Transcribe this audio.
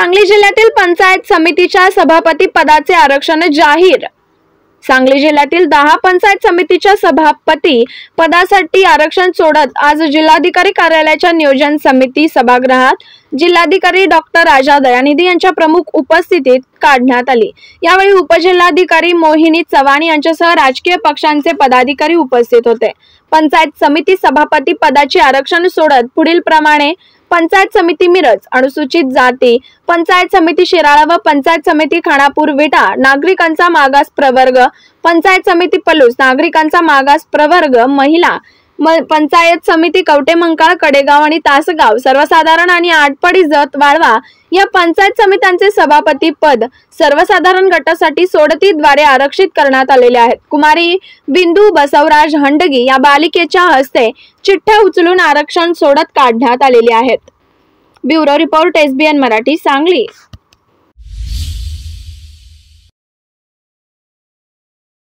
सांगली जिल्ह्यातील पंचायत समितीच्या सभापती पदाचे आरक्षण जाहीर। सांगली जिल्ह्यातील 10 पंचायत समितीच्या सभापती पदासाठी आरक्षण सोडत आज जिल्हाधिकारी कार्यालयाच्या नियोजन समिती सभागृहात जिल्हाधिकारी डॉक्टर राजा दयानिधी यांच्या प्रमुख उपस्थितीत काढण्यात आली। यावेळी उपजिल्हाधिकारी मोहिनी सवाणी यांच्यासह राजकीय पक्षांचे पदाधिकारी उपस्थित होते। पंचायत समिती सभापती पदाची आरक्षण सोडत पुढील प्रमाणे पंचायत समिती मिरज, अनुसूचित जाती, पंचायत समिती शिराळा व पंचायत समिती खानापूर विटा नागरिकांचा मागास प्रवर्ग, पंचायत समिती पलूस नागरिकांचा मागास प्रवर्ग, महिला पंचायत समिती कवटेमंकाळ, कडेगाव आणि तासगाव, सर्वसाधारण आणि आटपाडी, जत, वाळवा या पंचायत समित्यांचे सभापती पद सर्वसाधारण गटासाठी सोडतीद्वारे आरक्षित करण्यात आलेले आहेत। कुमारी बिंदु बसवराज हंडगी या बालिकेच्या हस्ते चिठ्ठ्या उचलून आरक्षण सोडत काढण्यात आलेले आहेत। Bureau report SBN Marathi Sangli.